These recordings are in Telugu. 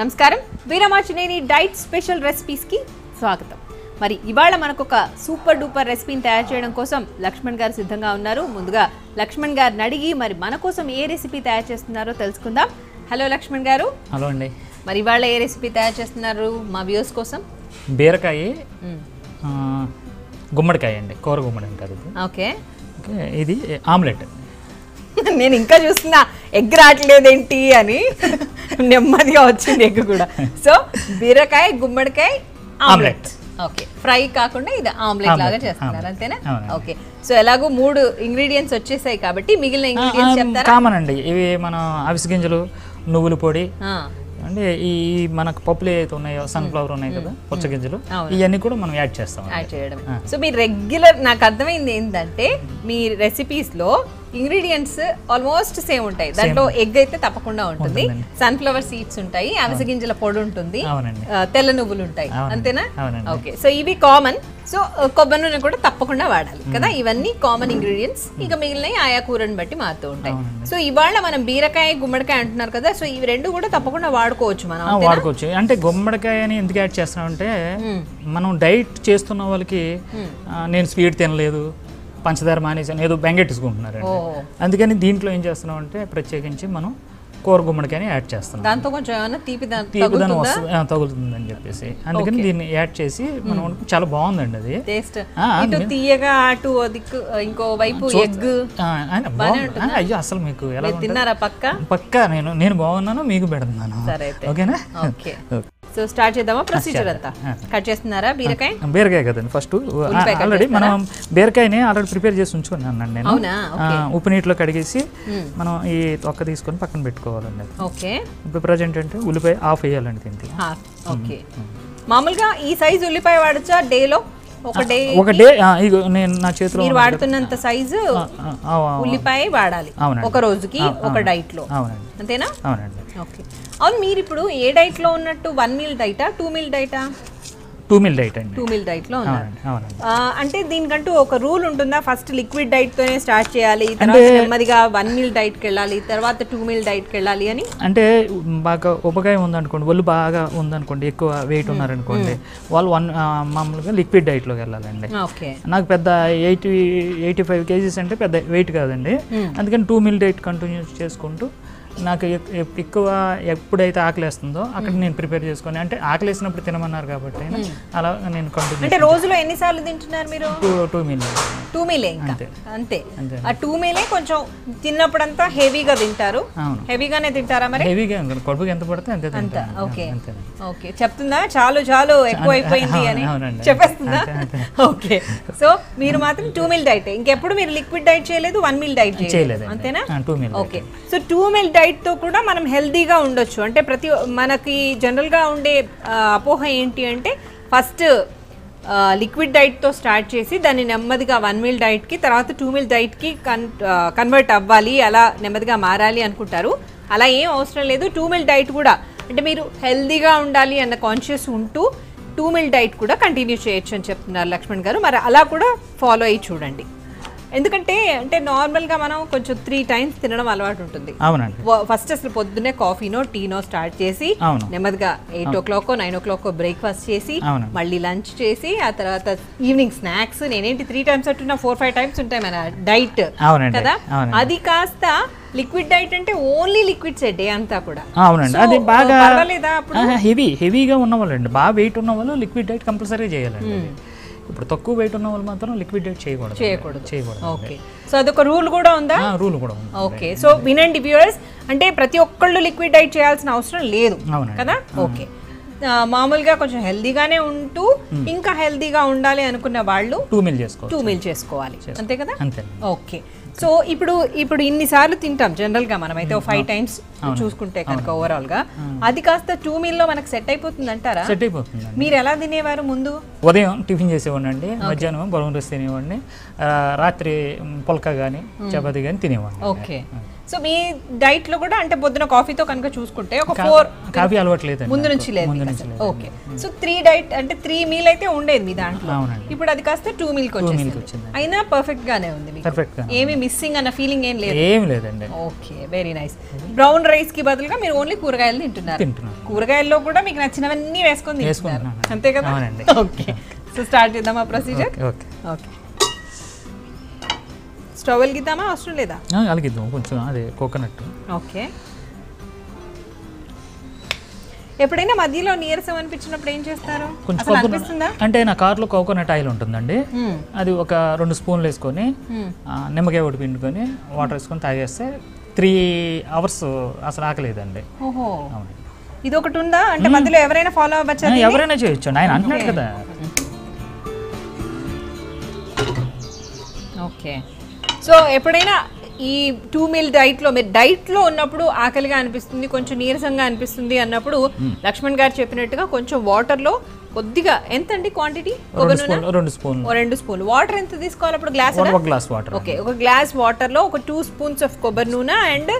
నమస్కారం వీరమాచనేని డైట్ స్పెషల్ రెసిపీస్ కి స్వాగతం మరి ఇవాళ మనకొక సూపర్ డూపర్ రెసిపీని తయారు చేయడం కోసం లక్ష్మణ్ గారు సిద్ధంగా ఉన్నారు ముందుగా లక్ష్మణ్ గారిని అడిగి మరి మన కోసం ఏ రెసిపీ తయారు చేస్తున్నారో తెలుసుకుందాం హలో లక్ష్మణ్ గారు హలో అండి మరి ఇవాళ ఏ రెసిపీ తయారు చేస్తున్నారు మా వ్యూస్ కోసం బీరకాయ గుమ్మడికాయ అండి కోర గుమ్మడి అంటారు ఓకే ఓకే ఇది ఆమ్లెట్ నేను ఇంకా చూస్తున్నా ఎగ్ రాట్లేదేంటి అని నెమ్మదిగా వచ్చింది ఎగ్ కూడా సో బీరకాయ గుమ్మడికాయ ఆమ్లెట్ ఓకే ఫ్రై కాకుండా ఇది ఆమ్లెట్ లాగా చేస్తున్నారు అంతేనా ఓకే సో ఎలాగో మూడు ఇంగ్రీడియంట్స్ వచ్చేసాయి కాబట్టి మిగిలిన ఇంగ్రీడియంట్స్ చెప్తారా కామన్ అండి ఇవి మనం అవిసె గింజలు నువ్వుల పొడి అంటే ఈ మనకు పప్పులు ఏవైతే ఉన్నాయో సన్ఫ్లవర్ ఉన్నాయి కదా పచ్చ గింజలు ఇవన్నీ కూడా మనం యాడ్ చేస్తాం యాడ్ చేయడం సో మీ రెగ్యులర్ నాకు అర్థమైంది ఏంటంటే మీ రెసిపీస్లో ఇంగ్రీడియంట్స్ ఆల్మోస్ట్ సేమ్ ఉంటాయి దాంట్లో ఎగ్ అయితే తప్పకుండా ఉంటుంది సన్ఫ్లవర్ సీడ్స్ ఉంటాయి అవిసె గింజల పొడి ఉంటుంది తెల్ల నువ్వులు ఉంటాయి అంతేనా ఓకే సో ఇవి కామన్ సో కొబ్బరి నూనె కూడా తప్పకుండా వాడాలి కదా ఇవన్నీ కామన్ ఇంగ్రీడియంట్స్ ఇక మిగిలినవి ఆయా కూరని బట్టి మారుతూ ఉంటాయి సో ఇవాళ మనం బీరకాయ గుమ్మడికాయ అంటున్నారు కదా సో ఇవి రెండు కూడా తప్పకుండా వాడుకోవచ్చు మనం వాడుకోవచ్చు అంటే గుమ్మడికాయ అని ఎందుకు యాడ్ చేస్తామంటే మనం డైట్ చేస్తున్న వాళ్ళకి నేను స్వీట్ తినలేదు పంచదార మానేసాను ఏదో బెంగెట్టుకుంటున్నారు అందుకని దీంట్లో ఏం చేస్తున్నాం అంటే ప్రత్యేకించి మనం కూర గుమ్మడికాయని యాడ్ చేస్తున్నాం దాంతో కొంచెం తీపిదనం తగులుతుందని చెప్పేసి అందుకని దీన్ని యాడ్ చేసి మనం చాలా బాగుందండి అది టేస్ట్ ఇటు తీయగా అటు ఇంకో వైపు ఎగ్ అయ్యో అసలు మీకు ఎలా తిన్నారా పక్కా పక్కా నేను బాగున్నాను మీకు పెడుతున్నాను ఓకేనా ఓకే సో స్టార్ట్ చేద్దామా ప్రొసీజర్ అంతా కట్ చేస్తున్నారా బీరకాయ బీరకాయ కదండి ఫస్ట్ ఆల్రెడీ మనం బీరకాయని ఆల్రెడీ ప్రిపేర్ చేసి ఉంచుకున్నాను నేను ఉప్పు నీటిలో కడిగేసి మనం ఈ తొక్క తీసుకొని పక్కన పెట్టుకోవాలండి ఓకే ఇప్పుడు ప్రజెంట్ అంటే ఉల్లిపాయ ఆఫ్ వేయాలండి దీనికి ఓకే మామూలుగా ఈ సైజ్ ఉల్లిపాయ వాడచ్చా డేలో ఒక డే నేను నా చేతిలో మీరు వాడుతున్నంత సైజు ఉల్లిపాయ వాడాలి ఒక రోజుకి ఒక డైట్ లో అంతేనా అవునండి ఓకే అవును మీరు ఇప్పుడు ఏ డైట్ లో ఉన్నట్టు వన్ మీల్ డైటా టూ మీల్ డైటా టూ మీల్ డైట్ అండి టూ మీల్ డైట్ లో అంటే దీనికంటూ ఒక రూల్ ఉంటుందా ఫస్ట్ లిక్విడ్ డైట్ తోనే స్టార్ట్ చేయాలి తర్వాత నెమ్మదిగా వన్ మీల్ డైట్కి వెళ్ళాలి తర్వాత టూ మీల్ డైట్కి వెళ్ళాలి అని అంటే బాగా ఉపకాయం ఉందనుకోండి ఒళ్ళు బాగా ఉందనుకోండి ఎక్కువ వెయిట్ ఉన్నారనుకోండి వాళ్ళు మామూలుగా లిక్విడ్ డైట్లోకి వెళ్ళాలండి నాకు పెద్ద 85 kgs అంటే పెద్ద వెయిట్ కాదండి అందుకని టూ మీల్ డైట్ కంటిన్యూ చేసుకుంటూ నాకు ఎక్కువ ఎప్పుడైతే ఆకలిస్తుందో అక్కడ నేను ప్రిపేర్ చేసుకుని అంటే ఆకలిసినప్పుడు తినమన్నారు కాబట్టి అలా నేను కంటిన్యూ అంటే రోజులో ఎన్నిసార్లు తింటున్నారు మీరు టూ మీల్ అంతే ఆ టూ మీలే కొంచెం తిన్నప్పుడంతా హెవీగా తింటారు హెవీగానే తింటారా మరి హెవీగా కడుపుకి ఎంత పడితే అంతే తింటారు ఓకే ఓకే చెప్తుందా చాలు చాలు ఎక్కువ అయిపోయింది అని చెప్పేస్తుందా ఓకే సో మీరు మాత్రం టూ మీల్ డైట్ ఇంకెప్పుడు మీరు లిక్విడ్ డైట్ చేయలేదు వన్ మీల్ డైట్ చేయలేదు అంతేనా okay so two meal diet తో కూడా మనం హెల్దీగా ఉండొచ్చు అంటే ప్రతి మనకి జనరల్గా ఉండే అపోహ ఏంటి అంటే ఫస్ట్ లిక్విడ్ డైట్తో స్టార్ట్ చేసి దాన్ని నెమ్మదిగా వన్ మీల్ డైట్కి తర్వాత టూ మీల్ డైట్కి కన్వర్ట్ అవ్వాలి అలా నెమ్మదిగా మారాలి అనుకుంటారు అలా ఏం అవసరం లేదు టూ మీల్ డైట్ కూడా అంటే మీరు హెల్దీగా ఉండాలి అన్న కాన్షియస్ ఉంటూ టూ మీల్ డైట్ కూడా కంటిన్యూ చేయొచ్చు అని చెప్తున్నారు లక్ష్మణ్ గారు మరి అలా కూడా ఫాలో అయ్యి చూడండి ఎందుకంటే అంటే నార్మల్గా మనం కొంచెం 3 times తినడం అలవాటు ఉంటుంది అవునండి ఫస్ట్ అసలు పొద్దున్నే కాఫీనో టీనో స్టార్ట్ చేసి నెమ్మదిగా 8 o'clock 9 o'clock బ్రేక్ఫాస్ట్ చేసి మళ్ళీ లంచ్ చేసి ఆ తర్వాత ఈవినింగ్ స్నాక్స్ నేనేంటి 3 times అంటున్నా 4-5 times ఉంటాయి మన డైట్ కదా అది కాస్త లిక్విడ్ డైట్ అంటే ఓన్లీ లిక్విడ్స్ డే అంతా కూడా అవునండి అది బాగా పర్వాలేదా అప్పుడు హెవీగా ఉన్నవాళ్ళండి బాగా వెయిట్ ఉన్న వాళ్ళు లిక్విడ్ డైట్ కంపల్సరీ చేయాలండి ఇప్పుడు తక్కువ వెయిట్ ఉన్న వాళ్ళు మాత్రం లిక్విడేట్ చేయకూడదు ఓకే సో అదొక రూల్ కూడా ఉందా రూల్ కూడా ఉంది ఓకే సో వినండి వ్యూవర్స్ అంటే ప్రతి ఒక్కళ్ళు లిక్విడ్ డైట్ చేయాల్సిన అవసరం లేదు కదా ఓకే మామూలుగా కొంచెం హెల్దీగానే ఉంటూ ఇంకా హెల్దీగా ఉండాలి అనుకున్న వాళ్ళు టూ మీల్ చేసుకోవాలి అంతే కదా ఓకే సో ఇప్పుడు ఇన్నిసార్లు తింటాం జనరల్గా మనం అయితే 5 times చూసుకుంటే కనుక ఓవరాల్గా అది కాస్త టూ మీల్లో మనకు సెట్ అయిపోతుంది అంటారా సెట్ అయిపోతుంది మీరు ఎలా తినేవారు ముందు ఉదయం టిఫిన్ చేసేవాడిని మధ్యాహ్నం బౌన్ రైస్ తినేవాడిని రాత్రి పుల్కా కానీ చపాతీ కానీ తినేవాడిని okay So, me diet lo kuda ante poduna coffee tho kanaka chusukunte oka 4 coffee alvatledandi mundu nunchi ledandi. Okay. So, 3 diet ante 3 meal aithe undedi mi dantlo. Ippudu adi kaste 2 meal ku vachindi. Aina perfect gaane undi meeku. Perfect ga. Emi missing anna feeling em ledandi. Em ledandi. Okay, very nice. Brown rice ki baduluga meer only kuragayalu tintunnaru. Tintunnaru. Kuragayallo kuda meeku nachinavanni vesukoni tintunnaru. Ante kada? Avunandi. Okay. So, start cheddam aa procedure. Okay. Okay. Towel gidama avasram leda ala gidam koncham ade coconut okay ఎప్పుడైనా మధ్యలో నీరసం అనిపించినప్పుడు ఏం చేస్తారు అసలు అనిపిస్తుందా అంటే నా కార్ లో కోకోనట్ ఆయిల్ ఉంటుందండి అది ఒక 2 స్పూన్లు వేసుకొని నిమ్మకాయ పొడి పిండుకొని వాటర్ వేసుకొని తాగేస్తే 3 అవర్స్ అసలు ఆకలేదండి ఓహో ఇది ఒకటి ఉందా అంటే మధ్యలో ఎవరైనా ఫాలో అవ్వచ్చా ఎవరైనా చేయొచ్చు ఆయన అంటున్నాడు కదా okay So, eppadaina ee 2 meal diet lo mere diet lo unnappudu aakali ga anipistundi koncham neerasanga anipistundi annappudu Lakshman garu cheppinattuga koncham water lo koddiga entandi quantity kogonuna 2 spoon or 2 spoon water enta teeskovala appudu glass oda 1 glass water okay oka glass water lo oka 2 spoons of kobar nuna and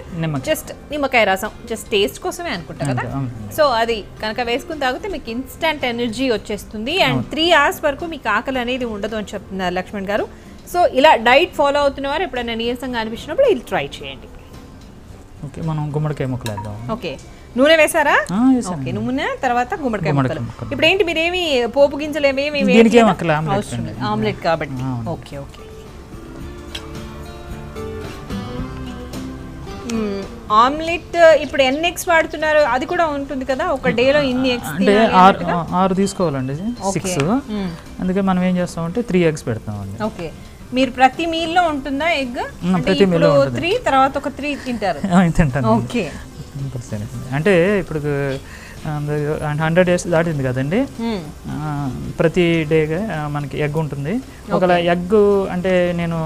just nimakaya rasam just taste kosame anukunta kada so adi kanaka vesukun taagute meek instant energy vachchestundi and 3 hours varaku meek aakali anedi undadu ani cheptunnaru Lakshman garu So, ఇలా డైట్ ఫాలో అవుతున్న వారు ఎప్పుడైనా నీరసంగా అనిపించినప్పుడు ఇలా ట్రై చేయండి. ఓకే మనం గుమ్మడికాయ ముక్కలు వేద్దాం. ఓకే నూనె వేసారా? ఓకే నూనె తర్వాత గుమ్మడికాయ ముక్కలు. ఇప్పుడు ఏంటి మీరు ఏమీ పోపు గింజలు ఏమీ దీనికి ఏమీ ముక్కలు ఆమ్లెట్ కాబట్టి. Okay okay. ఆమ్లెట్ ఇప్పుడు ఎన్ని ఎగ్స్ వాడుతున్నారు అది కూడా ఉంటుంది కదా ఒక డే లో ఇన్ని ఎగ్స్ అంటే 6 తీసుకోవాలండి 6 అందుకే మనం ఏం చేస్తాం అంటే 3 ఎగ్స్ పెడతామండి. ఓకే మీరు ప్రతి మీల్ లో ఉంటుందా ఎగ్ ప్రతి మీల్ లో 3 తర్వాత ఒక 3 తింటారు తింటాను ఓకే అంటే ఇప్పుడు 100 డేస్ దాటింది కదండి ప్రతి డే మనకి ఎగ్ ఉంటుంది ఒకవేళ ఎగ్ అంటే నేను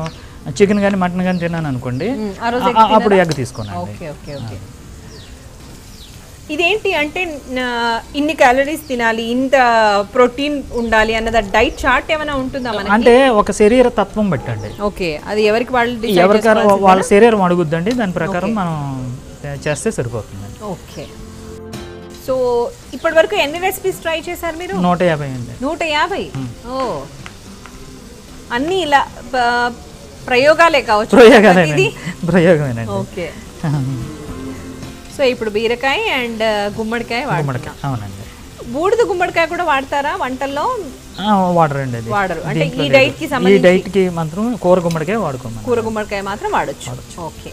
చికెన్ గాని మటన్ గాని తిన్నాను అనుకోండి అప్పుడు ఎగ్ తీసుకున్నాను ఓకే ఓకే ఓకే ఇదేంటి అంటే ఇన్ని క్యాలరీస్ తినాలి ఇంత ప్రోటీన్ ఉండాలి అన్నది డైట్ చార్ట్ ఏమైనా ఉంటుందా మనకి అంటే ఒక శరీర తత్వం పెట్టండి ఓకే అది ఎవరికి వాళ్ళు డిసైడ్ ఎవరికైనా వాళ్ళ శరీరం అడుగుద్దండి దాని ప్రకారం మనం చేస్తే సరిపోతుంది ఓకే సో ఇప్పటివరకు ఎన్ని రెసిపీస్ ట్రై చేశారు మీరు 150 అండి 150 ఓ అన్ని ఇలా ప్రయోగాలే కావచ్చు ప్రయోగాలేండి ప్రయోగమేనండి ఓకే సో ఇప్పుడు బీరకాయ అండ్ గుమ్మడికాయ వాడతాం అవునండి బూడిద గుమ్మడికాయ కూడా వాడతారా వంటల్లో వాడరండి అది వాడరు అంటే ఈ డైట్ కి సంబంధించి ఈ డైట్ కి మాత్రం కూర గుమ్మడికాయ వాడుకోమండి కూర గుమ్మడికాయ మాత్రం వాడొచ్చు ఓకే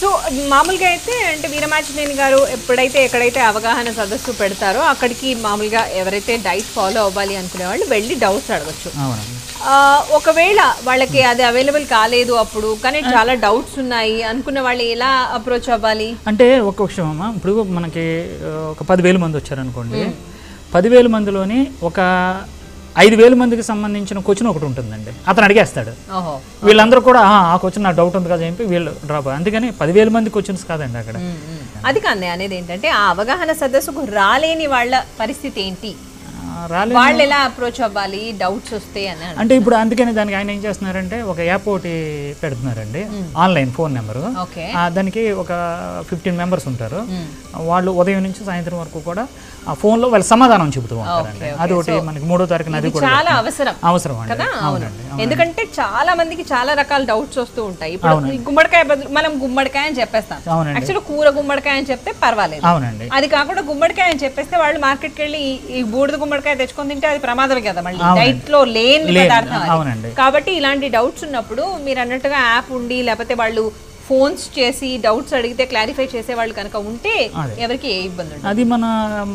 సో మామూలుగా అయితే అంటే వీరమాచినేని గారు ఎప్పుడైతే ఎక్కడైతే అవగాహన సదస్సు పెడతారో అక్కడికి మామూలుగా ఎవరైతే డైట్ ఫాలో అవ్వాలి అనుకునే వాళ్ళు వెళ్ళి డౌట్స్ అడగచ్చు ఒకవేళ వాళ్ళకి అది అవైలబుల్ కాలేదు అప్పుడు కానీ చాలా డౌట్స్ ఉన్నాయి అనుకున్న వాళ్ళు ఎలా అప్రోచ్ అవ్వాలి అంటే ఒక్క విషయం అమ్మ ఇప్పుడు మనకి ఒక 10,000 మంది వచ్చారనుకోండి 10,000 మందిలోని ఒక 5,000 మందికి సంబంధించిన క్వశ్చన్ ఒకటి ఉంటుందండి అతను అడిగేస్తాడు వీళ్ళందరూ కూడా ఆ క్వశ్చన్ నా డౌట్ ఉంది కదా చెప్పి వీళ్ళు డ్రాప్ అందుకని 10,000 మంది క్వశ్చన్స్ కాదండి అక్కడ అది కానీ అనేది ఏంటంటే ఆ అవగాహన సదస్సుకు రాలేని వాళ్ళ పరిస్థితి ఏంటి వాళ్ళు ఎలా అప్రోచ్ అవ్వాలి డౌట్స్ వస్తాయి అని అంటే ఇప్పుడు అందుకని దానికి ఆయన ఏం చేస్తున్నారంటే ఒక యాప్ ఒకటి పెడుతున్నారండి ఆన్లైన్ ఫోన్ నెంబరు దానికి ఒక 15 మెంబర్స్ ఉంటారు వాళ్ళు ఉదయం నుంచి సాయంత్రం వరకు కూడా ఆ ఫోన్ లో వాళ్ళ సమాధానం చెబుతూ ఉంటారండి అది ఒకటి మనకి 3వ తారీఖున అది కూడా చాలా అవసరం కదా అవునండి ఎందుకంటే చాలా మందికి చాలా రకాల డౌట్స్ వస్తూ ఉంటాయి ఇప్పుడు గుమ్మడికాయ బదులు మనం గుమ్మడికాయ అని చెప్పేస్తాం యాక్చువల్లీ కూర గుమ్మడికాయ అని చెప్తే పర్వాలేదు అవునండి అది కాకుండా గుమ్మడికాయ అని చెప్పేస్తే వాళ్ళు మార్కెట్కి వెళ్ళి ఈ బూడిద గుమ్మడికాయ తెచ్చుకొని తింటే అది ప్రమాదమే కదా మళ్ళీ డైట్ లో లేని పదార్థం కాబట్టి ఇలాంటి డౌట్స్ ఉన్నప్పుడు మీరు అన్నట్టుగా యాప్ ఉండి లేకపోతే వాళ్ళు ఫోన్స్ చేసి డౌట్స్ అడిగితే క్లారిఫై చేసే వాళ్ళు కనుక ఉంటే ఎవరికి ఏ ఇబ్బంది ఉండదు అది మన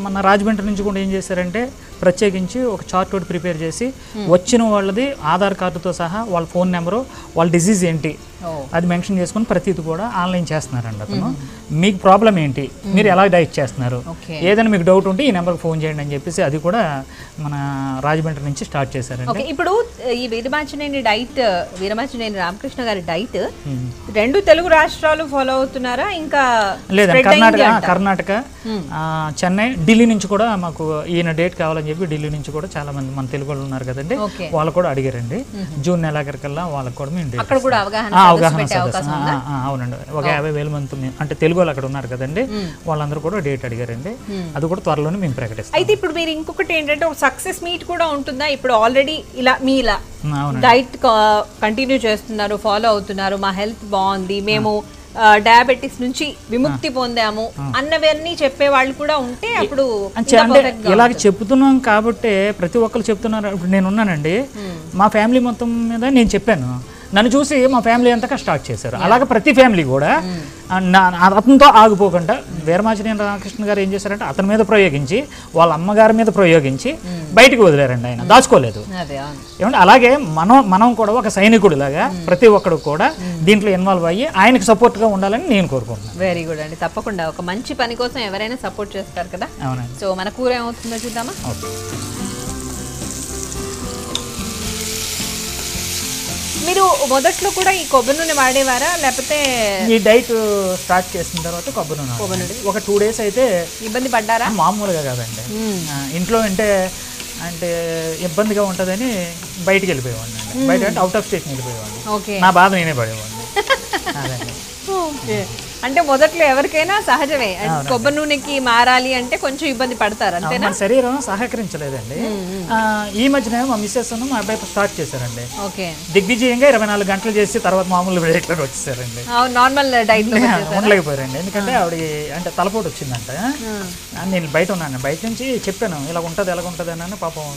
మన రాజమండ్రి నుంచి కూడా ఏం చేశారంటే ప్రత్యేకించి ఒక చార్ట్ ఒకటి ప్రిపేర్ చేసి వచ్చిన వాళ్ళది ఆధార్ కార్డుతో సహా వాళ్ళ ఫోన్ నెంబరు వాళ్ళ డిజీజ్ ఏంటి అది మెన్షన్ చేసుకుని ప్రతిది కూడా ఆన్లైన్ చేస్తున్నారండి అతను మీకు ప్రాబ్లం ఏంటి మీరు ఎలా డైట్ చేస్తున్నారు ఏదైనా మీకు డౌట్ ఉంటే ఈ నెంబర్కి ఫోన్ చేయండి అని చెప్పేసి అది కూడా మన రాజమండ్రి నుంచి స్టార్ట్ చేశారండి ఇప్పుడు ఈ వీరమాచినేని డైట్ వీరమాచినేని రామకృష్ణ గారి డైట్ 2 తెలుగు రాష్ట్రాలు ఫాలో అవుతున్నారా ఇంకా లేదండి కర్ణాటక చెన్నై ఢిల్లీ నుంచి కూడా మాకు ఈయన డేట్ కావాలని చెప్పి ఢిల్లీ నుంచి కూడా చాలా మంది మన తెలుగు వాళ్ళు ఉన్నారు కదండి వాళ్ళు కూడా అడిగారండి జూన్ నెలాఖరికల్లా వాళ్ళకి కూడా మేము అవగాహన సదస్సు అవునండి ఒక 50,000 మంది అంటే తెలుగులో అక్కడ ఉన్నారు కదండి వాళ్ళందరూ కూడా డేట్ అడిగారండి అది కూడా త్వరలోనే మేము ప్రకటిస్తాం. అయితే ఇప్పుడు మీరు ఇంకొకటి ఏంటంటే ఒక సక్సెస్ మీట్ కూడా ఉంటుందా? ఇప్పుడు ఆల్రెడీ ఇలా మీ ఇలా డైట్ కంటిన్యూ చేస్తున్నారు ఫాలో అవుతున్నారు మా హెల్త్ బాగుంది మేము డయాబెటిస్ నుంచి విముక్తి పొందాము అన్నవన్నీ చెప్పే వాళ్ళు కూడా ఉంటే అప్పుడు ఇలాగ చెప్తున్నాం కాబట్టి ప్రతి ఒక్కరు చెప్తున్నారు. ఇప్పుడు నేను ఉన్నానండి మా ఫ్యామిలీ మొత్తం మీద నేను చెప్పాను నన్ను చూసి మా ఫ్యామిలీ అంతగా స్టార్ట్ చేశారు. అలాగే ప్రతి ఫ్యామిలీ కూడా అతనితో ఆగిపోకుండా వీరమాచనేని రామకృష్ణ గారు ఏం చేశారంటే అతని మీద ప్రయోగించి వాళ్ళ అమ్మగారి మీద ప్రయోగించి బయటకు వదిలేరండి. ఆయన దాచుకోలేదు ఏమంటే అలాగే మనం కూడా ఒక సైనికుడిలాగా ప్రతి ఒక్కడు కూడా దీంట్లో ఇన్వాల్వ్ అయ్యి ఆయనకు సపోర్ట్గా ఉండాలని నేను కోరుకుంటున్నాను. వెరీ గుడ్ అండి తప్పకుండా ఒక మంచి పని కోసం ఎవరైనా సపోర్ట్ చేస్తారు కదా. అవునండి సో మన కూర ఏమవుతుందో చూద్దామా. మీరు మొదట్లో కూడా ఈ కొబ్బరి నూనె వాడేవారా లేకపోతే ఈ డైట్ స్టార్ట్ చేసిన తర్వాత కొబ్బరి నూనె ఒక 2 days అయితే ఇబ్బంది పడ్డారా? మామూలుగా కాదండి ఇంట్లో అంటే ఇబ్బందిగా ఉంటుందని బయటకు వెళ్ళిపోయేవాడిని అండి. బయట అంటే అవుట్ ఆఫ్ స్టేషన్ వెళ్ళిపోయేవాడిని. నా బాధ నేనే పడేవాడిని. అంటే మొదట్లో ఎవరికైనా సహజమే కొబ్బరి నూనెకి మారాలి అంటే కొంచెం ఇబ్బంది పడతారు అంతేనా? శరీరం సహకరించలేదండి. ఈ మధ్యన మా మిస్సెస్ మా అబ్బాయి స్టార్ట్ చేశారండి దిగ్విజయంగా 24 గంటలు చేసి తర్వాత మామూలు వచ్చేసారండి నార్మల్ డైట్ ఉండలేకపోయారండి. ఎందుకంటే ఆవిడ అంటే తలపోటు వచ్చిందంట. నేను బయట ఉన్నాను బయట నుంచి చెప్పాను ఇలా ఉంటుంది ఎలాగుంటుంది అని పాపం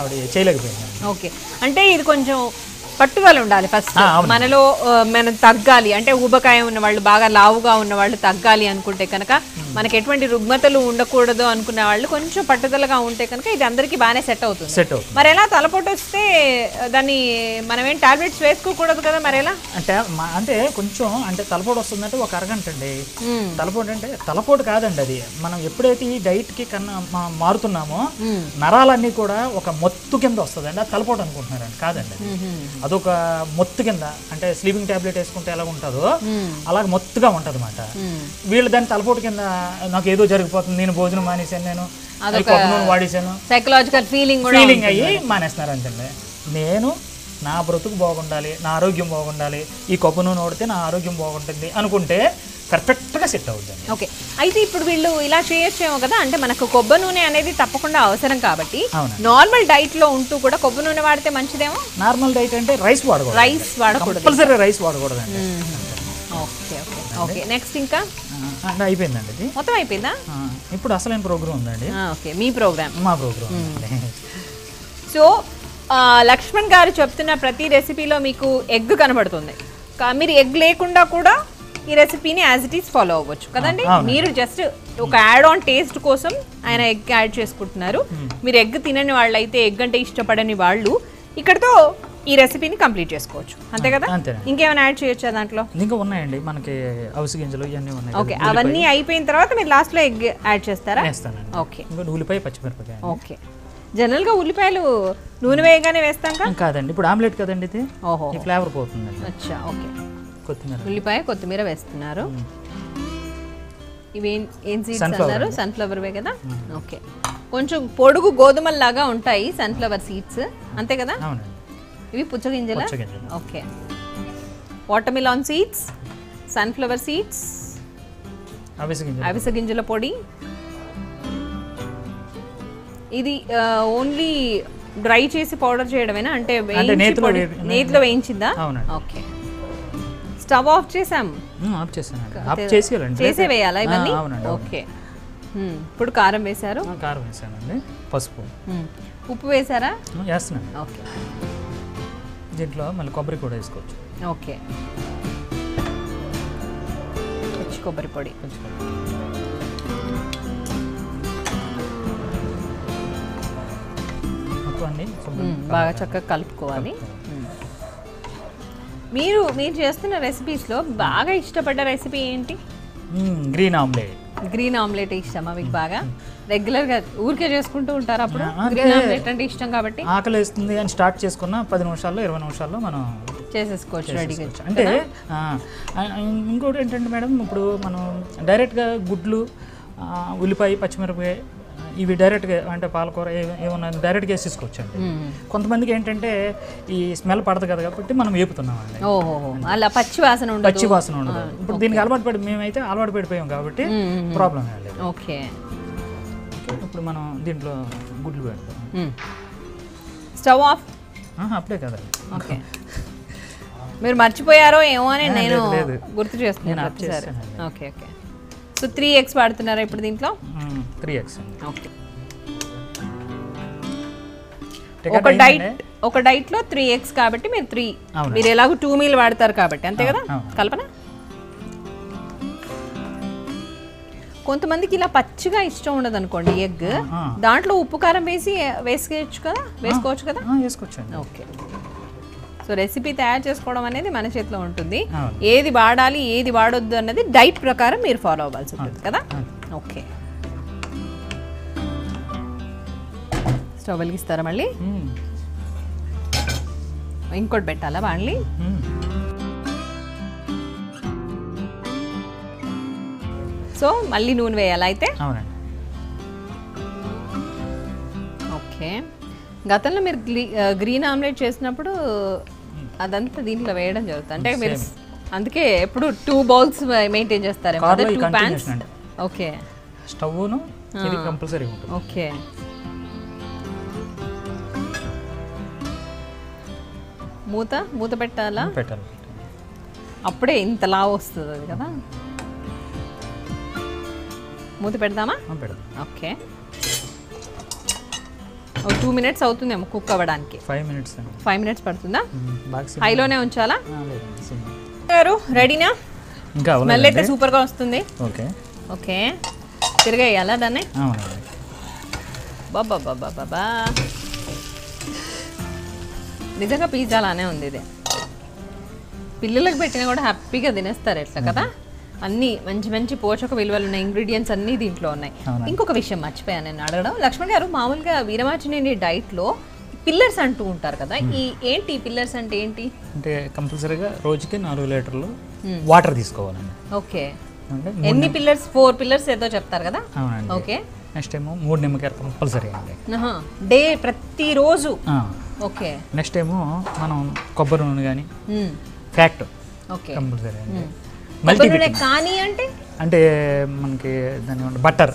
ఆవిడ చేయలేకపోయింది. ఓకే అంటే ఇది కొంచెం పట్టుదల ఉండాలి ఫస్ట్ మనలో మనం తగ్గాలి అంటే ఊబకాయం ఉన్న వాళ్ళు బాగా లావుగా ఉన్న వాళ్ళు తగ్గాలి అనుకుంటే కనుక మనకి ఎటువంటి రుగ్మతలు ఉండకూడదు అనుకున్న వాళ్ళు కొంచెం పట్టుదలగా ఉంటే కనుక ఇది అందరికీ బాగానే సెట్ అవుతుంది. మరి ఎలా తలపోటు వస్తే దాన్ని మనం ఏం టాబ్లెట్స్ వేసుకోకూడదు కదా మరి ఎలా? అంటే కొంచెం అంటే తలపోటు వస్తుందంటే ఒక అరగంట అండి. తలపోటు అంటే తలపోటు కాదండి అది మనం ఎప్పుడైతే ఈ డైట్ కి కన్నా మారుతున్నామో నరాలన్నీ కూడా ఒక మొత్తు కింద వస్తుంది అండి. తలపోటు అనుకుంటున్నారండి కాదండి అదొక మొత్తు కింద అంటే స్లీపింగ్ టాబ్లెట్ వేసుకుంటే ఎలా ఉంటుందో అలాగ మొత్తుగా ఉంటుంది అనమాట. వీళ్ళు దాన్ని తలపోటు కింద నాకు ఏదో జరిగిపోతుంది నేను భోజనం మానేసాను నేను వాడేసాను సైకలాజికల్ ఫీలింగ్ అయ్యి మానేస్తున్నారు అంతండి. నేను నా బ్రతుకు బాగుండాలి నా ఆరోగ్యం బాగుండాలి ఈ కొబ్బరి నూనె వాడితే నా ఆరోగ్యం బాగుంటుంది అనుకుంటే పర్ఫెక్ట్గా సెట్ అవుతుంది. ఓకే అయితే ఇప్పుడు వీళ్ళు ఇలా చేయొచ్చేమో కదా అంటే మనకు కొబ్బరి నూనె అనేది తప్పకుండా అవసరం కాబట్టి నార్మల్ డైట్ లో ఉంటూ కూడా కొబ్బరి నూనె వాడితే మంచిదేమో. నార్మల్ డైట్ అంటే రైస్ వాడకూడదు. ఓకే ఓకే ఓకే నెక్స్ట్ ఇంకా అయిపోయిందండి ఇది మొత్తం అయిపోయిందా? ఇప్పుడు అసలైన ప్రోగ్రామ్ ఉందండి. ఓకే మీ ప్రోగ్రామ్ మా ప్రోగ్రామ్. సో లక్ష్మణ్ గారు చెప్తున్న ప్రతి రెసిపీలో మీకు ఎగ్ కనబడుతుంది. మీరు ఎగ్ లేకుండా కూడా ఈ రెసిపీని యాజ్ ఇట్ ఈస్ ఫాలో అవ్వచ్చు కదండి. మీరు జస్ట్ ఒక యాడ్ ఆన్ టేస్ట్ కోసం ఆయన ఎగ్ యాడ్ చేసుకుంటున్నారు. మీరు ఎగ్ తినని వాళ్ళు అయితే ఎగ్ అంటే ఇష్టపడని వాళ్ళు ఇక్కడతో ఈ రెసిపీని కంప్లీట్ చేసుకోవచ్చు అంతే కదా. ఇంకేమైనా యాడ్ చేయొచ్చా దాంట్లో? ఇంకా ఉన్నాయండి మనకి అవిసె గింజలు ఇవన్నీ ఉన్నాయి. ఓకే అవన్నీ అయిపోయిన తర్వాత మీరు లాస్ట్లో ఎగ్ యాడ్ చేస్తారా? ఓకే ఉల్లిపాయ పచ్చిమిరపకాయ. ఓకే జనరల్గా ఉల్లిపాయలు నూనె వేయగానే వేస్తాం కాదండి ఇప్పుడు ఆమ్లెట్ కదండి ఇది ఫ్లేవర్ పోతుందండి. అచ్చా ఓకే కొత్తిమీర ఉల్లిపాయ కొత్తిమీర వేస్తున్నారు. ఇవి ఏం సీడ్స్ అన్నారు? సన్ఫ్లవర్ వే కదా. ఓకే కొంచెం పొడుగు గోధుమల్లాగా ఉంటాయి సన్ఫ్లవర్ సీడ్స్ అంతే కదా. ఇవి పుచ్చగింజల. Okay watermelon seeds sunflower seeds అవిసె గింజల పొడి. ఇది ఓన్లీ డ్రై చేసి పౌడర్ చేయడమేనా అంటే నేతిలో వేయించిందా? ఓకే స్టవ్ ఆఫ్ చేసాం చేసే వేయాలా ఇవన్నీ? ఓకే ఇప్పుడు కారం వేశారు పసుపు ఉప్పు వేసారా? ఓకే దీంట్లో మళ్ళీ కొబ్బరి కూడా వేసుకోవచ్చు. ఓకే పచ్చి కొబ్బరి పొడి బాగా చక్కగా కలుపుకోవాలి. మీరు చేస్తున్న రెసిపీస్లో బాగా ఇష్టపడ్డ రెసిపీ ఏంటి? గ్రీన్ ఆమ్లెట్ ఇష్టమా మీకు? బాగా రెగ్యులర్గా ఊరికే చేసుకుంటూ ఉంటారు అప్పుడు గ్రీన్ ఆమ్లెట్ అంటే ఇష్టం కాబట్టి ఆకలి వేస్తుంది అని స్టార్ట్ చేసుకున్న 10 నిమిషాల్లో 20 నిమిషాల్లో మనం చేసేసుకోవచ్చు రెడీగా. అంటే ఇంకోటి ఏంటంటే మేడం ఇప్పుడు మనం డైరెక్ట్గా గుడ్లు ఉల్లిపాయ పచ్చిమిరపకాయ ఇవి డైరెక్ట్ గా అంటే పాలకూర ఏమన్నా డైరెక్ట్ గా చేసుకోవచ్చండి. కొంతమందికి ఏంటంటే ఈ స్మెల్ పడదు కదా కాబట్టి మనం వేపుతున్నామండి. ఓహో అలా పచ్చి వాసన ఉండదు. ఇప్పుడు దీనికి అలవాటు పడి మేమైతే అలవాటు పడిపోయాం కాబట్టి ప్రాబ్లం లేదు. ఓకే ఇప్పుడు మనం దీంట్లో గుడ్లు పెడతాం. స్టవ్ ఆఫ్ అప్పుడే కదండి. ఓకే మీరు మర్చిపోయారో ఏమో అని నేను గుర్తు చేస్తున్నాను. ఓకే ఓకే సో 3x వాడుతున్నారా ఇప్పుడు దీంట్లో? 3x okay. ఒక డైట్ లో 3x కాబట్టి మీరు 3 మీరు ఎలాగో 2 మీల్ వాడతారు కాబట్టి అంతే కదా కల్పన. కొంతమందికి ఇలా పచ్చిగా ఇష్టం ఉండదు అనుకోండి ఎగ్, దాంట్లో ఉప్పు కారం వేసుకోవచ్చు కదా? వేసుకోవచ్చు. ఓకే సో రెసిపీ తయారు చేసుకోవడం అనేది మన చేతిలో ఉంటుంది. ఏది వాడాలి ఏది వాడొద్దు అన్నది డైట్ ప్రకారం మీరు ఫాలో అవ్వాల్సి ఉంటుంది కదా. ఓకే స్టవ్ వెలిగిస్తారా మళ్ళీ? ఇంకోటి పెట్టాలా మళ్ళీ? సో మళ్ళీ నూనె వేయాలి అయితే? ఓకే గతంలో మీరు గ్రీన్ ఆమ్లెట్ చేసినప్పుడు అదంతా దీంట్లో వేయడం జరుగుతుంది అంటే మీరు అందుకే ఎప్పుడు 2 బౌల్స్ మెయింటైన్ చేస్తారు? ఓకే స్టవ్ ఇది కంపల్సరీ ఉంటుంది. ఓకే మూత పెట్టాలా? పెట్టాలి అప్పుడే ఇంత లావు వస్తుంది అది కదా. మూత పెడదామా? ఓకే 2 minutes అవుతుందేమో కుక్ అవ్వడానికి. 5 minutes పడుతుందా? హైలోనే ఉంచాలా? రెడీనా? స్మెల్ అయితే సూపర్గా వస్తుంది. ఓకే ఓకే తిరగేయాలా దాన్ని? బాబా బాబా బాబా నిజంగా పిజ్జా లానే ఉంది ఇది. పిల్లలకు పెట్టినా కూడా హ్యాపీగా తినేస్తారు ఎట్లా కదా. అన్ని మంచి మంచి పోషక విలువలు ఉన్నాయి, ఇంగ్రీడియంట్స్ అన్నీ దీంట్లో ఉన్నాయి. ఇంకొక విషయం మర్చిపోయాను నేను అడగడం. లక్ష్మణ్ గారు మామూలుగా వీరమాచినేని డైట్లో పిల్లర్స్ అంటూ ఉంటారు కదా, ఈ ఏంటి పిల్లర్స్ అంటే ఏంటి? అంటే కంపల్సరీగా రోజుకి 4 లీటర్లు వాటర్ తీసుకోవాలండి. ఓకే ఎన్ని పిల్లర్స్? 4 పిల్లర్స్ ఏదో చెప్తారు కదా. ఓకే నెక్స్ట్ ఏమో 3 నిమ్మకాయలు కంపల్సరీ అండి డే ప్రతిరోజు. ఓకే నెక్స్ట్ ఏమో మనం కొబ్బరి నూనె కానీ ఫ్యాట్ కంపల్సరీ అండి. అంటే మనకి దాని బట్టర్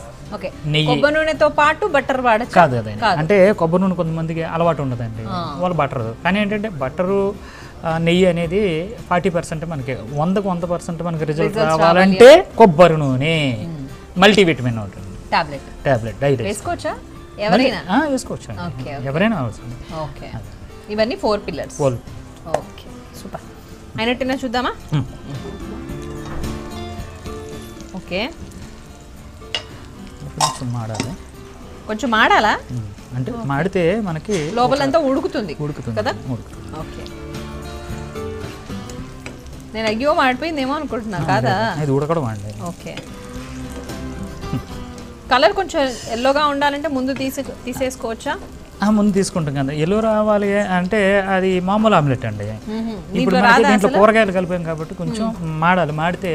కొబ్బరి నూనెతో పాటు బట్టర్ వాడచ్చు కాదు అదండి. అంటే కొబ్బరి నూనె కొంతమందికి అలవాటు ఉండదండి, వాళ్ళు బట్టర్. కానీ ఏంటంటే బట్టరు నెయ్యి అనేది 40% మనకి 100% మనకి రిజల్ట్ కావాలంటే కొబ్బరి నూనె మల్టీవిటమిన్ ఉంటుంది టాబ్లెట్ డైట్ వేసుకోవచ్చా? వేసుకోవచ్చు ఎవరైనా అవసరం. ఓకే ఇవన్నీ 4 pillars. ఓకే సూపర్ అయినట్టేనా? చూద్దామా? ఓకే కొంచెం మాడాలా? అంటే మాడితే మనకి లోపలంతా ఉడుకుతుంది కదా. ఓకే నేను అయ్యో మాడిపోయిందేమో అనుకుంటున్నా కదా. ఇది ఉడకడం అండి. ఓకే కలర్ కొంచెం ఎల్లోగా ఉండాలంటే ముందు తీసేసుకోవచ్చా? ముందు తీసుకుంటాం కదా. ఎల్లో రావాలి అంటే అది మామూలు ఆమ్లెట్ అండి. ఇప్పుడు దీంట్లో కూరగాయలు కలిపాం కాబట్టి కొంచెం మాడాలి. మాడితే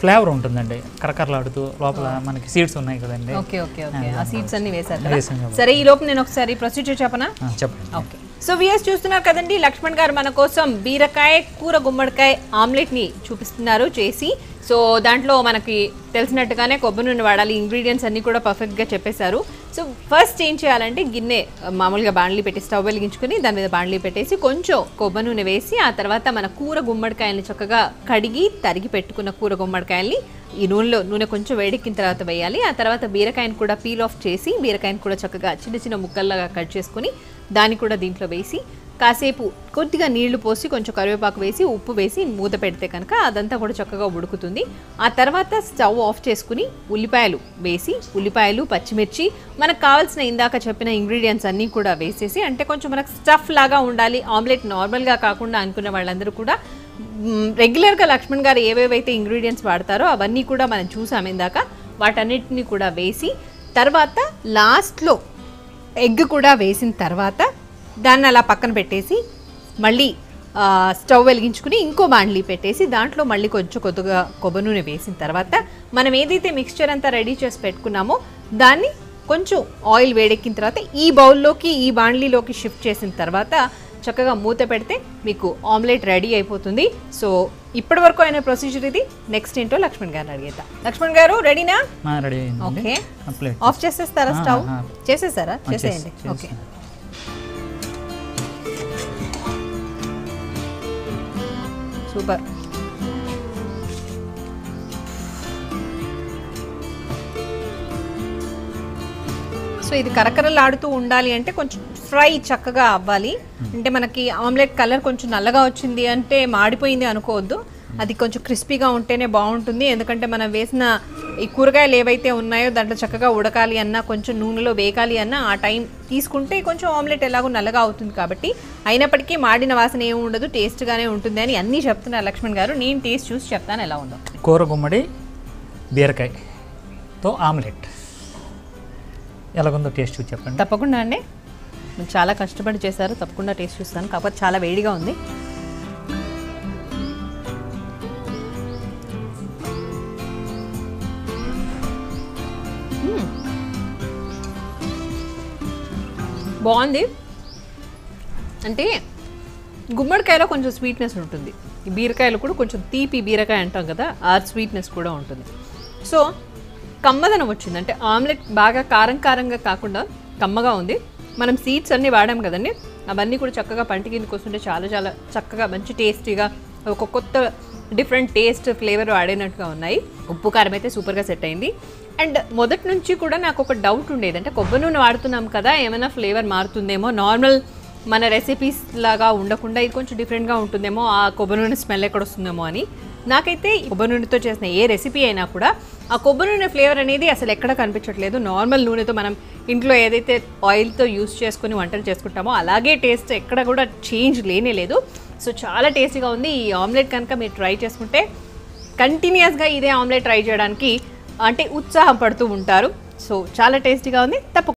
ఫ్లేవర్ ఉంటుందండి కరకరలాడుతూ. లోపల మనకి సీడ్స్ ఉన్నాయి కదండి. ఓకే ఓకే ఓకే ఆ సీడ్స్ అన్ని వేసారు. సరే ఈ లోపు నేను ఒకసారి ప్రొసీజర్ చెప్పనా? చెప్పండి. ఓకే సో వ్యూయర్స్ చూస్తున్నారు కదండి, లక్ష్మణ్ గారు మన కోసం బీరకాయ కూర గుమ్మడికాయ ఆమ్లెట్ని చూపిస్తున్నారు చేసి. సో దాంట్లో మనకి తెలిసినట్టుగానే కొబ్బరి నూనె వాడాలి, ఇంగ్రీడియంట్స్ అన్నీ కూడా పర్ఫెక్ట్గా చెప్పేశారు. సో ఫస్ట్ ఏం చేయాలంటే గిన్నె మామూలుగా బాండ్లీ పెట్టి స్టవ్ వెలిగించుకుని దాని మీద బాండ్లీ పెట్టేసి కొంచెం కొబ్బరి నూనె వేసి ఆ తర్వాత మన కూర గుమ్మడికాయల్ని చక్కగా కడిగి తరిగి పెట్టుకున్న కూర గుమ్మడికాయల్ని ఈ నూనె కొంచెం వేడెక్కిన తర్వాత వేయాలి. ఆ తర్వాత బీరకాయని కూడా పీల్ ఆఫ్ చేసి బీరకాయని కూడా చక్కగా చిన్న చిన్న ముక్కల్లాగా కట్ చేసుకుని దాన్ని కూడా దీంట్లో వేసి కాసేపు కొద్దిగా నీళ్లు పోసి కొంచెం కరివేపాకు వేసి ఉప్పు వేసి మూత పెడితే కనుక అదంతా కూడా చక్కగా ఉడుకుతుంది. ఆ తర్వాత స్టవ్ ఆఫ్ చేసుకుని ఉల్లిపాయలు వేసి ఉల్లిపాయలు పచ్చిమిర్చి మనకు కావాల్సిన ఇందాక చెప్పిన ఇంగ్రీడియంట్స్ అన్నీ కూడా వేసేసి, అంటే కొంచెం మనకు స్టఫ్ లాగా ఉండాలి ఆమ్లెట్ నార్మల్గా కాకుండా అనుకున్న వాళ్ళందరూ కూడా రెగ్యులర్గా లక్ష్మణ్ గారు ఏవేవైతే ఇంగ్రీడియంట్స్ వాడతారో అవన్నీ కూడా మనం చూసాం ఇందాక, వాటన్నిటిని కూడా వేసి తర్వాత లాస్ట్లో ఎగ్ కూడా వేసిన తర్వాత దాన్ని అలా పక్కన పెట్టేసి మళ్ళీ స్టవ్ వెలిగించుకుని ఇంకో బాండ్లీ పెట్టేసి దాంట్లో మళ్ళీ కొంచెం కొద్దిగా కొబ్బరి నూనె వేసిన తర్వాత మనం ఏదైతే మిక్స్చర్ అంతా రెడీ చేసి పెట్టుకున్నామో దాన్ని కొంచెం ఆయిల్ వేడెక్కిన తర్వాత ఈ బౌల్ లోకి ఈ బాండ్లీలోకి షిఫ్ట్ చేసిన తర్వాత చక్కగా మూత పెడితే మీకు ఆమ్లెట్ రెడీ అయిపోతుంది. సో ఇప్పటి వరకు అయిన ప్రొసీజర్ ఇది. నెక్స్ట్ ఏంటో లక్ష్మణ్ గారిని అడిగేద్దాం. లక్ష్మణ్ గారు రెడీనా? రెడీ. ఓకే, ఆఫ్ చేసేస్తారా? స్టవ్ చేసేసారా? చేసేయండి. Okay, super. సో ఇది కరకరలాడుతూ ఉండాలి అంటే కొంచెం ఫ్రై చక్కగా అవ్వాలి. అంటే మనకి ఆమ్లెట్ కలర్ కొంచెం నల్లగా వచ్చింది అంటే మాడిపోయింది అనుకోవద్దు, అది కొంచెం క్రిస్పీగా ఉంటేనే బాగుంటుంది. ఎందుకంటే మనం వేసిన ఈ కూరగాయలు ఏవైతే ఉన్నాయో దాంట్లో చక్కగా ఉడకాలి అన్నా, కొంచెం నూనెలో వేగాలి అన్నా ఆ టైం తీసుకుంటే కొంచెం ఆమ్లెట్ ఎలాగో నల్లగా అవుతుంది. కాబట్టి అయినప్పటికీ మాడిన వాసన ఏమి ఉండదు, టేస్ట్గానే ఉంటుంది అని అన్నీ చెప్తున్నారు లక్ష్మణ్ గారు. నేను టేస్ట్ చూసి చెప్తాను ఎలా ఉందో. కూర గుమ్మడి బీరకాయతో ఆమ్లెట్ ఎలాగుందో టేస్ట్ చూసి చెప్పండి. తప్పకుండా అండి, మీరు చాలా కష్టపడి చేశారు, తప్పకుండా టేస్ట్ చూస్తాను. కాకపోతే చాలా వేడిగా ఉంది. బాగుంది. అంటే గుమ్మడికాయలో కొంచెం స్వీట్నెస్ ఉంటుంది, ఈ బీరకాయలు కూడా కొంచెం తీపి బీరకాయ అంటాం కదా, ఆ స్వీట్నెస్ కూడా ఉంటుంది. సో కమ్మదనం వచ్చింది. అంటే ఆమ్లెట్ బాగా కారం కారంగా కాకుండా కమ్మగా ఉంది. మనం సీడ్స్ అన్నీ వాడాం కదండి, అవన్నీ కూడా చక్కగా పంట కిందకి వస్తుంటే చాలా చాలా చక్కగా మంచి టేస్టీగా ఒక కొత్త డిఫరెంట్ టేస్ట్ ఫ్లేవర్ ఆడేనట్టుగా ఉన్నాయి. ఉప్పు కారం అయితే సూపర్గా సెట్ అయింది. అండ్ మొదటి నుంచి కూడా నాకు ఒక డౌట్ ఉండేది, అంటే కొబ్బరి నూనె వాడుతున్నాం కదా, ఏమైనా ఫ్లేవర్ మారుతుందేమో, నార్మల్ మన రెసిపీస్ లాగా ఉండకుండా ఇది కొంచెం డిఫరెంట్గా ఉంటుందేమో, ఆ కొబ్బరి నూనె స్మెల్ ఎక్కడ వస్తుందేమో అని. నాకైతే కొబ్బరి నూనెతో చేసిన ఏ రెసిపీ అయినా కూడా ఆ కొబ్బరి నూనె ఫ్లేవర్ అనేది అసలు ఎక్కడ కనిపించట్లేదు. నార్మల్ నూనెతో మనం ఇంట్లో ఏదైతే ఆయిల్తో యూస్ చేసుకుని వంటలు చేసుకుంటామో అలాగే టేస్ట్ ఎక్కడ కూడా చేంజ్ లేనేలేదు. సో చాలా టేస్టీగా ఉంది ఈ ఆమ్లెట్. కనుక మీరు ట్రై చేసుకుంటే కంటిన్యూస్గా ఇదే ఆమ్లెట్ ట్రై చేయడానికి అంటే ఉత్సాహం పడుతూ ఉంటారు. సో చాలా టేస్టీగా ఉంది. తప్పకుండా.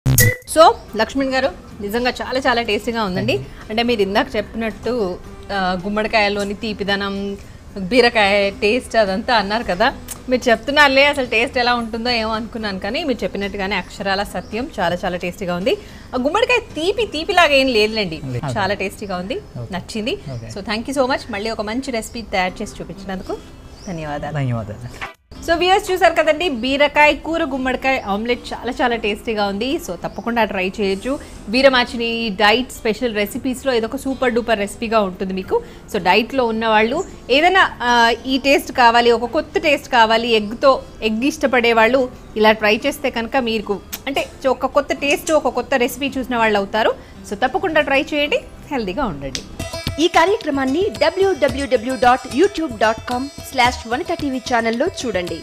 సో లక్ష్మణ్ గారు నిజంగా చాలా చాలా టేస్టీగా ఉందండి. అంటే మీరు ఇందాక చెప్పినట్టు గుమ్మడికాయలోని తీపిదనం, బీరకాయ టేస్ట్ అదంతా అన్నారు కదా, మీరు చెప్తున్నారులే అసలు టేస్ట్ ఎలా ఉంటుందో ఏమో అనుకున్నాను, కానీ మీరు చెప్పినట్టుగానే అక్షరాల సత్యం, చాలా చాలా టేస్టీగా ఉంది. గుమ్మడికాయ తీపి తీపిలాగా ఏం లేదులేండి, చాలా టేస్టీగా ఉంది, నచ్చింది. So thank you so much, మళ్ళీ ఒక మంచి రెసిపీ తయారు చేసి చూపించినందుకు ధన్యవాదాలు. ధన్యవాదాలు. సో వ్యూయర్స్ చూసారు కదండి, బీరకాయ కూర గుమ్మడికాయ ఆమ్లెట్ చాలా చాలా టేస్టీగా ఉంది. సో తప్పకుండా ట్రై చేయొచ్చు. వీరమాచిని డైట్ స్పెషల్ రెసిపీస్లో ఇదొక సూపర్ డూపర్ రెసిపీగా ఉంటుంది మీకు. సో డైట్లో ఉన్నవాళ్ళు ఏదైనా ఈ టేస్ట్ కావాలి, ఒక కొత్త టేస్ట్ కావాలి, ఎగ్తో ఎగ్ ఇష్టపడేవాళ్ళు ఇలా ట్రై చేస్తే కనుక మీకు అంటే ఒక కొత్త టేస్ట్, ఒక కొత్త రెసిపీ చూసిన వాళ్ళు అవుతారు. సో తప్పకుండా ట్రై చేయండి, హెల్దీగా ఉండండి. ఈ కార్యక్రమాన్ని www.youtube.com/Vanitha TV ఛానల్లో చూడండి.